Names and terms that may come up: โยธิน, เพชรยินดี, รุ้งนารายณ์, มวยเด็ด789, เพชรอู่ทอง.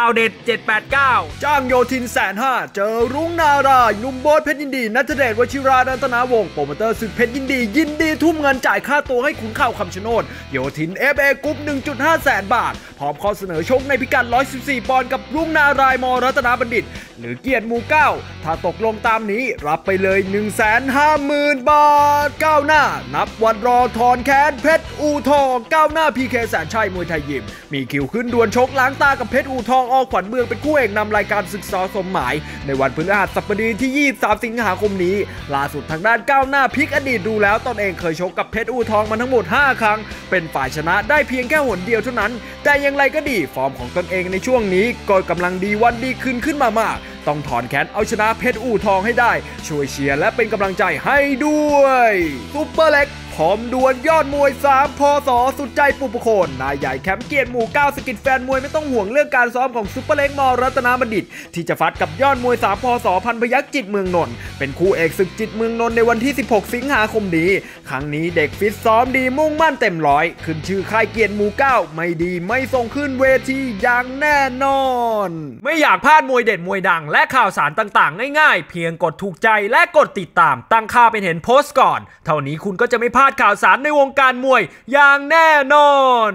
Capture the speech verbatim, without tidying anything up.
ข่าวเด็ดเจ็ดแปดเก้าจ้างโยทินแสนห้าเจอรุ้งนารายหนุ่มโบ๊ทเพชรยินดีณัฐเดชวชิรารัตนวงศ์โปรโมเตอร์ศึกเพชรยินดียินดีทุ่มเงินจ่ายค่าตัวให้ขุนข่าวคำชะโนดโยทิน เอฟ เอ กรุ๊ป หนึ่งจุดห้าแสนบาทพร้อมข้อเสนอชกในพิกัดหนึ่งร้อยสิบสี่ปอนด์กับรุ้งนารายมอรัตนบัณฑิตหรือเกียรติมูเก้าถ้าตกลงตามนี้รับไปเลย หนึ่งแสนห้าหมื่นบาทก้าวหน้านับวันรอถอนแค้นเพชรอู่ทองก้าวหน้าพีเคแสนชัยมวยไทยยิมมีคิวขึ้นดวลชกล้างตากับเพชรอู่ทองอขวัญเมืองเป็นคู่เอกนำรายการศึกษาสมหมายในวันพฤหัสบดีที่ยี่สิบสามสิงหาคมนี้ล่าสุดทางด้านก้าวหน้าพลิกอดีตดูแล้วตนเองเคยชกกับเพชรอู่ทองมาทั้งหมดห้าครั้งเป็นฝ่ายชนะได้เพียงแค่หนเดียวเท่านั้นแต่อย่างไรก็ดีฟอร์มของตนเองในช่วงนี้ก็กำลังดีวันดีขึ้นขึ้นมามากต้องถอนแขนเอาชนะเพชรอู่ทองให้ได้ช่วยเชียร์และเป็นกำลังใจให้ด้วยซุปเปอร์เล็กพร้อมดวลยอดมวยสามพศสุดใจปุปโคนนายใหญ่แคมป์เกียรติหมู่เก้าสกิดแฟนมวยไม่ต้องห่วงเรื่องการซ้อมของซุปเปอร์เล็กมอรัตนบัณฑิตที่จะฟัดกับยอดมวยสามพศพันพยัคฆ์จิตเมืองนนท์เป็นคู่เอกศึกจิตเมืองนนท์ในวันที่สิบหกสิงหาคมนี้ครั้งนี้เด็กฟิตซ้อมดีมุ่งมั่นเต็มร้อยขึ้นชื่อค่ายเกียรติหมู่เก้าไม่ดีไม่ส่งขึ้นเวทีอย่างแน่นอนไม่อยากพลาดมวยเด็ดมวยดังและข่าวสารต่างๆง่ายๆเพียงกดถูกใจและกดติดตามตั้งค่าเป็นเห็นโพสต์ก่อนเท่านี้คุณก็จะไม่พลาดข่าวสารในวงการมวยอย่างแน่นอน